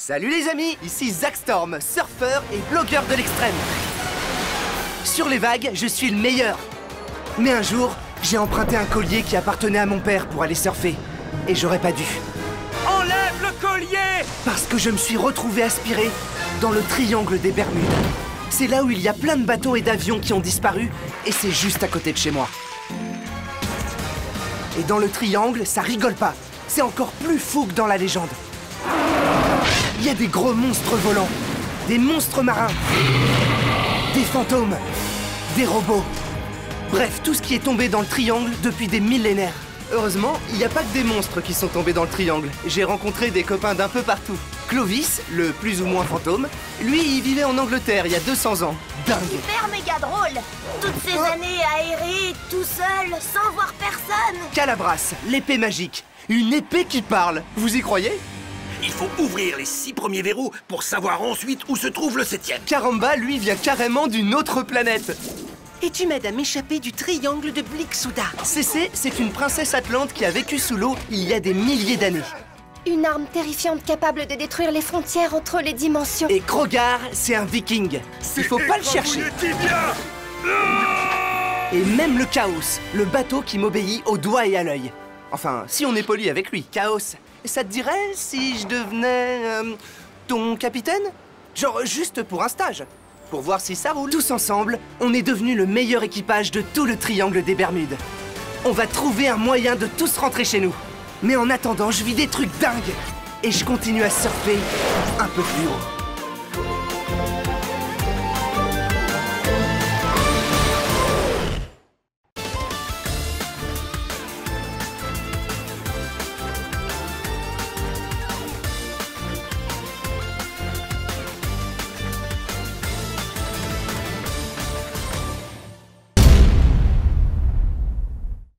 Salut les amis, ici Zak Storm, surfeur et blogueur de l'extrême. Sur les vagues, je suis le meilleur. Mais un jour, j'ai emprunté un collier qui appartenait à mon père pour aller surfer. Et j'aurais pas dû. Enlève le collier! Parce que je me suis retrouvé aspiré dans le Triangle des Bermudes. C'est là où il y a plein de bateaux et d'avions qui ont disparu, et c'est juste à côté de chez moi. Et dans le triangle, ça rigole pas. C'est encore plus fou que dans la légende. Il y a des gros monstres volants, des monstres marins, des fantômes, des robots. Bref, tout ce qui est tombé dans le triangle depuis des millénaires. Heureusement, il n'y a pas que des monstres qui sont tombés dans le triangle. J'ai rencontré des copains d'un peu partout. Clovis, le plus ou moins fantôme, lui, il vivait en Angleterre il y a 200 ans. Dingue! Super méga drôle! Toutes ces années aérées, tout seul, sans voir personne! Calabras, l'épée magique. Une épée qui parle, vous y croyez? Il faut ouvrir les 6 premiers verrous pour savoir ensuite où se trouve le 7e. Caramba, lui, vient carrément d'une autre planète. Et tu m'aides à m'échapper du triangle de Blixouda. CC, c'est une princesse atlante qui a vécu sous l'eau il y a des milliers d'années. Une arme terrifiante capable de détruire les frontières entre les dimensions. Et Krogar, c'est un viking. Il faut pas le chercher. Et même le Chaos, le bateau qui m'obéit au doigt et à l'œil. Enfin, si on est poli avec lui. Chaos, ça te dirait si je devenais ton capitaine? Genre juste pour un stage, pour voir si ça roule. Tous ensemble, on est devenus le meilleur équipage de tout le Triangle des Bermudes. On va trouver un moyen de tous rentrer chez nous. Mais en attendant, je vis des trucs dingues et je continue à surfer un peu plus haut.